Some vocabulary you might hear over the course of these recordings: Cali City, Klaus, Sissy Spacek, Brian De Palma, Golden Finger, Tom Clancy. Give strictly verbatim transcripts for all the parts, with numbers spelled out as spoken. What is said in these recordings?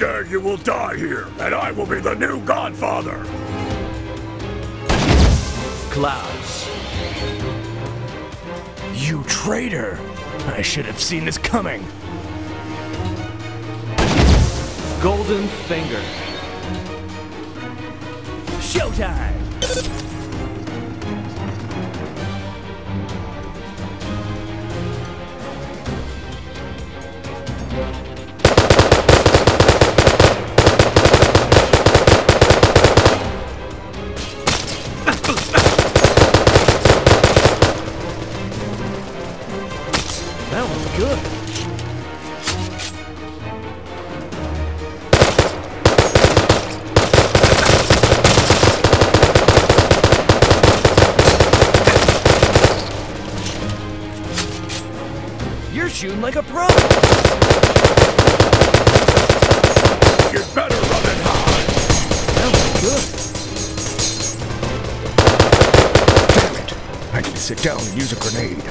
day you will die here, and I will be the new Godfather! Klaus. You traitor! I should have seen this coming! Golden Finger. Showtime! That was good. You're shooting like a pro. You'd better run it hard. That was good. Damn it. I need to sit down and use a grenade.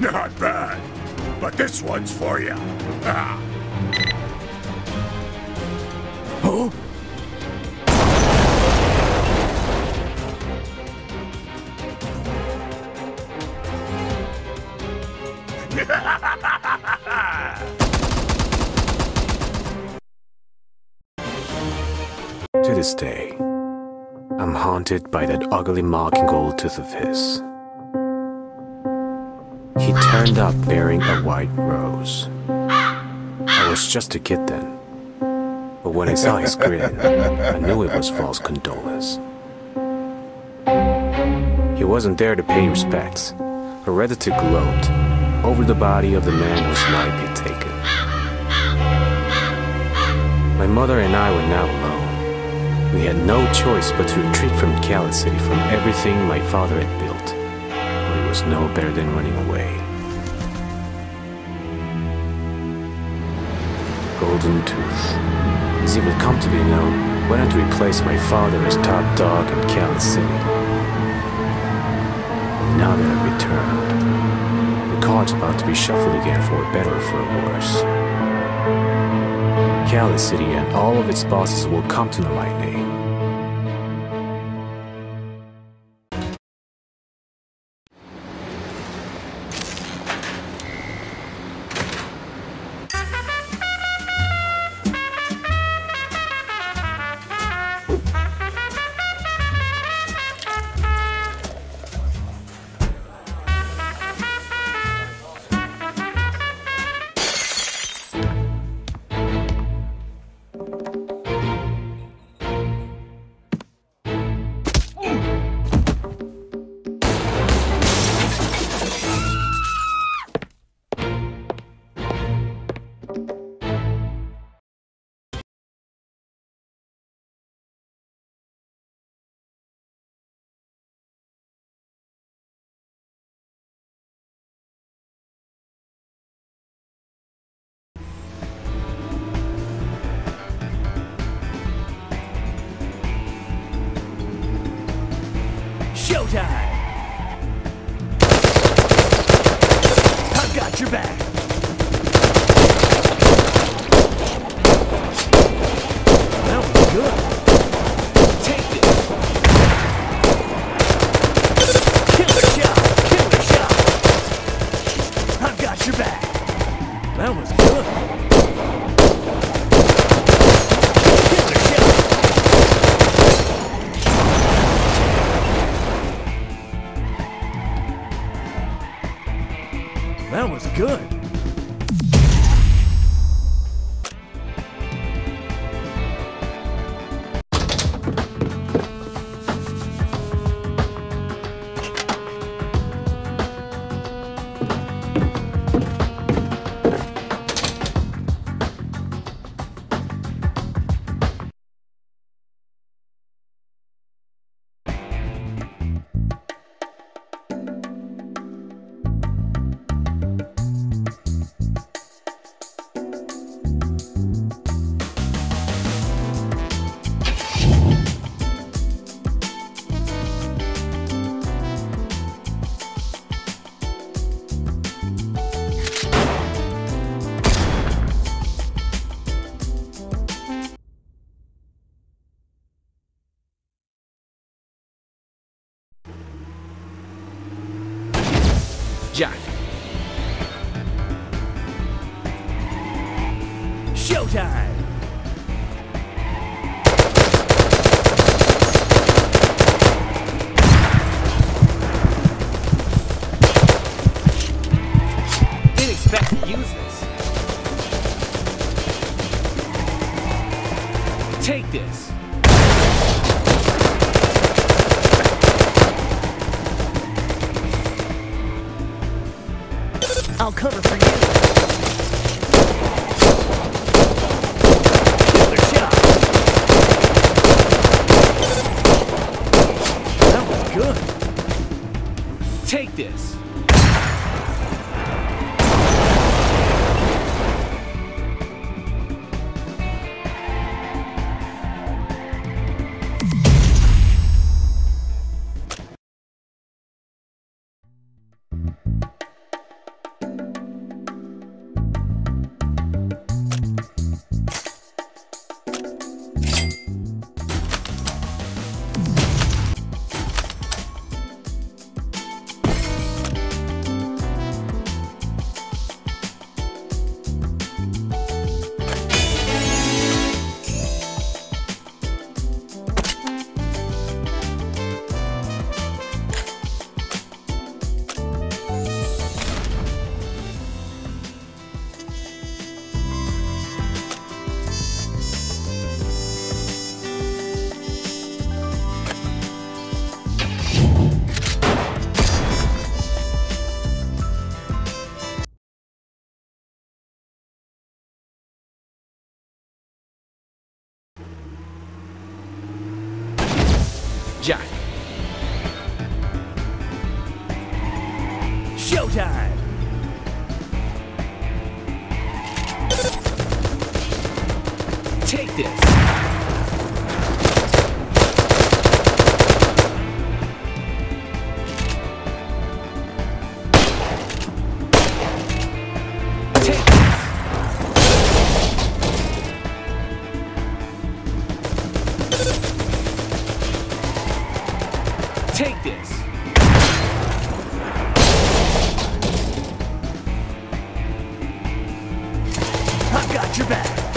Not bad, but this one's for you. Ah. Huh? To this day, I'm haunted by that ugly mocking old tooth of his. He turned up bearing a white rose. I was just a kid then, but when I saw his grin, I knew it was false condolence. He wasn't there to pay respects, but rather to gloat over the body of the man whose life he'd taken. My mother and I were now alone. We had no choice but to retreat from Cali City, from everything my father had built. Was no better than running away. Golden Tooth, as it would come to be known, went on to replace my father as top dog in Cali City. And now that I've returned, the card's about to be shuffled again, for better or for worse. Cali City and all of its bosses will come to know my name. Showtime! I've got your back! That was good! Take it! Killer shot! Killer shot! I've got your back! That was good! That was good. Jack. Showtime! Didn't expect to use this. Take this. I'll cover for you. Another shot. That was good. Take this. Jack. Showtime! Take this! Take this! Take this. I've got your back.